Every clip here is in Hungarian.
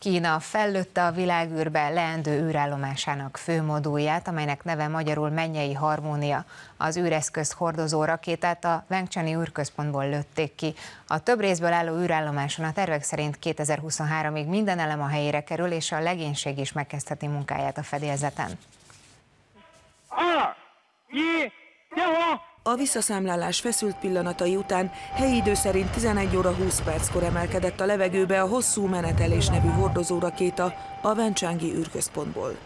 Kína fellőtte a világűrbe leendő űrállomásának főmodulját, amelynek neve magyarul Mennyei Harmónia. Az űreszközt hordozó rakétát a Vencsangi űrközpontból lőtték ki. A több részből álló űrállomáson a tervek szerint 2023-ig minden elem a helyére kerül, és a legénység is megkezdheti munkáját a fedélzeten. A visszaszámlálás feszült pillanatai után helyi idő szerint 11:20-kor emelkedett a levegőbe a Hosszú Menetelés nevű hordozórakéta a Vencsangi űrközpontból.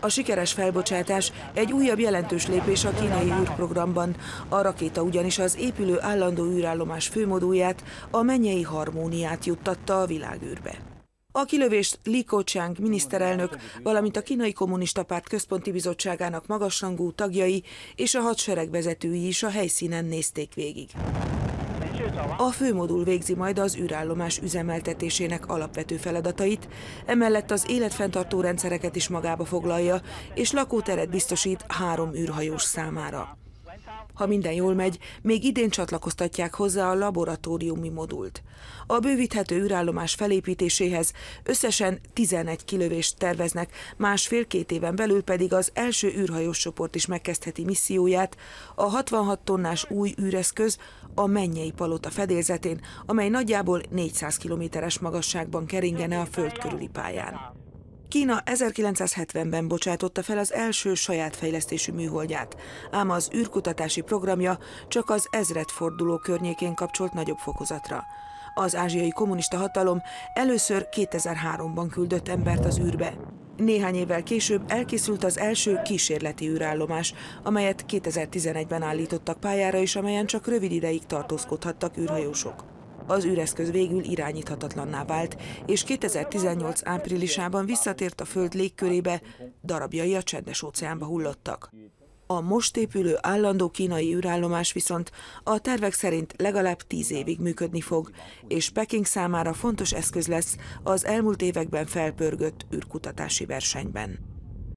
A sikeres felbocsátás egy újabb jelentős lépés a kínai űrprogramban. A rakéta ugyanis az épülő állandó űrállomás főmodulját, a Mennyei Harmóniát juttatta a világűrbe. A kilövést Li Ko-csiang miniszterelnök, valamint a Kínai Kommunista Párt Központi Bizottságának magasrangú tagjai és a hadsereg vezetői is a helyszínen nézték végig. A főmodul végzi majd az űrállomás üzemeltetésének alapvető feladatait, emellett az életfenntartó rendszereket is magába foglalja, és lakóteret biztosít 3 űrhajós számára. Ha minden jól megy, még idén csatlakoztatják hozzá a laboratóriumi modult. A bővíthető űrállomás felépítéséhez összesen 11 kilövést terveznek, másfél-két éven belül pedig az első űrhajós csoport is megkezdheti misszióját, a 66 tonnás új űreszköz a Mennyei Palota fedélzetén, amely nagyjából 400 kilométeres magasságban keringene a föld körüli pályán. Kína 1970-ben bocsátotta fel az első saját fejlesztésű műholdját, ám az űrkutatási programja csak az ezredforduló környékén kapcsolt nagyobb fokozatra. Az ázsiai kommunista hatalom először 2003-ban küldött embert az űrbe. Néhány évvel később elkészült az első kísérleti űrállomás, amelyet 2011-ben állítottak pályára, és amelyen csak rövid ideig tartózkodhattak űrhajósok. Az űreszköz végül irányíthatatlanná vált, és 2018 áprilisában visszatért a Föld légkörébe, darabjai a Csendes-óceánba hullottak. A most épülő állandó kínai űrállomás viszont a tervek szerint legalább 10 évig működni fog, és Peking számára fontos eszköz lesz az elmúlt években felpörgött űrkutatási versenyben.